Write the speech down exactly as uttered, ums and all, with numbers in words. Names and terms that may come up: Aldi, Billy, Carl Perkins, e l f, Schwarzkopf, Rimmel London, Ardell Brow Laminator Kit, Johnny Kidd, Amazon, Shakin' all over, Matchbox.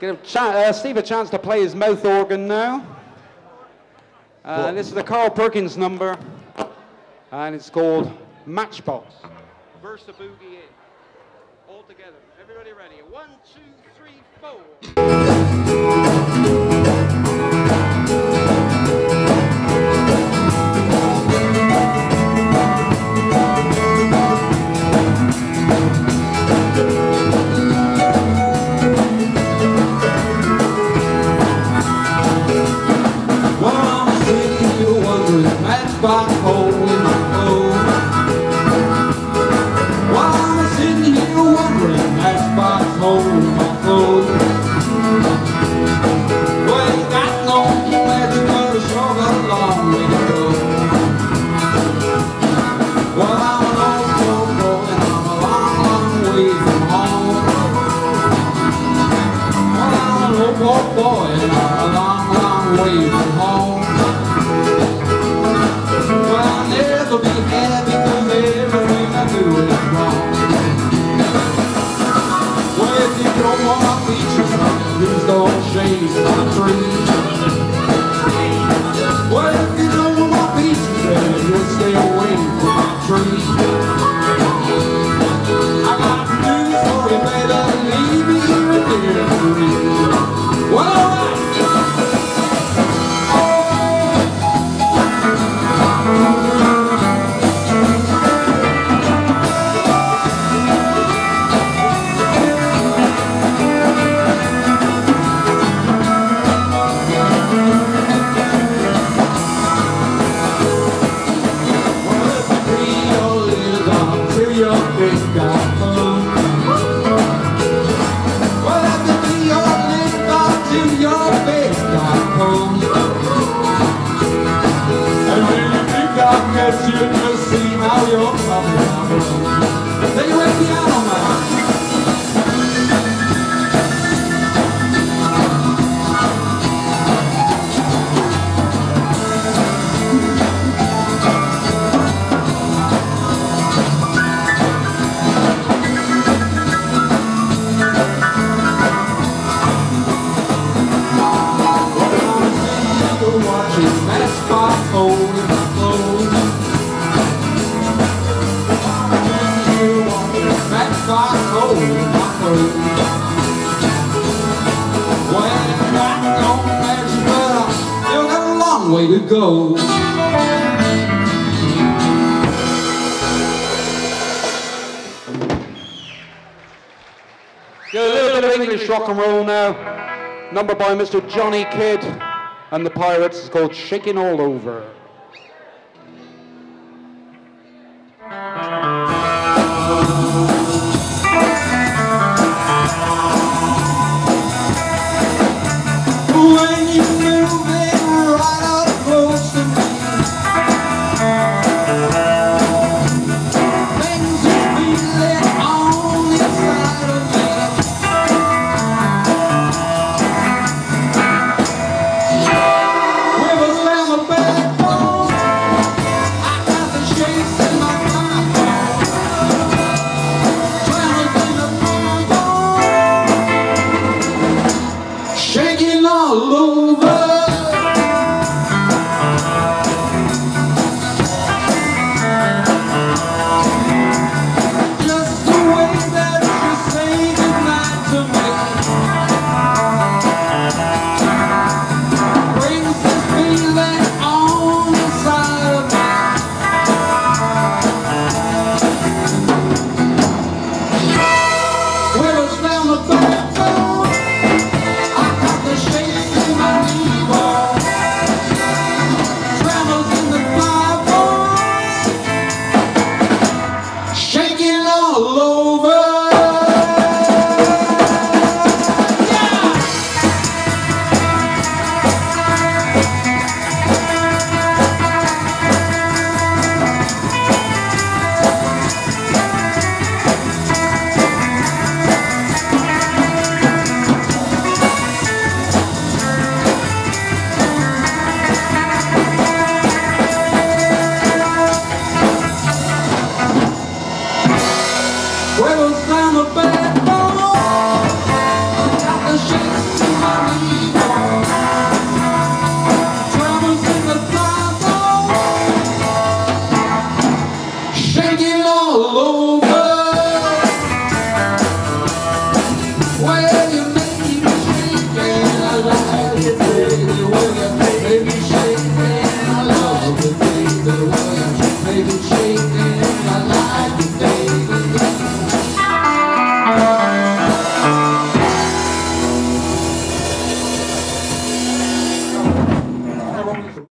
Give uh, Steve a chance to play his mouth organ now. Uh, cool. This is the Carl Perkins number, and it's called Matchbox. Verse the boogie in. All together. Everybody ready? One, two, three, four. Matchbox hole in my clothes. While I'm sitting here wondering, matchbox hole in my clothes. Well, ain't got long glad you got a sure got a long way to go. Well, I'm an old soul and I'm a long, long way from home. Well, I'm an old old boy and I'm a long, long way from home. I'll never be happy 'cause everything I do is wrong. Well, if you don't want to be treated, please don't shade my tree. Well, if you don't want to be treated, you stay away from my tree. I got news for you, better leave me here and there for me. Well, alright. Way to go. Do a little bit of English rock and roll now. Number by Mister Johnny Kidd and the Pirates. It's called Shakin' All Over. Back When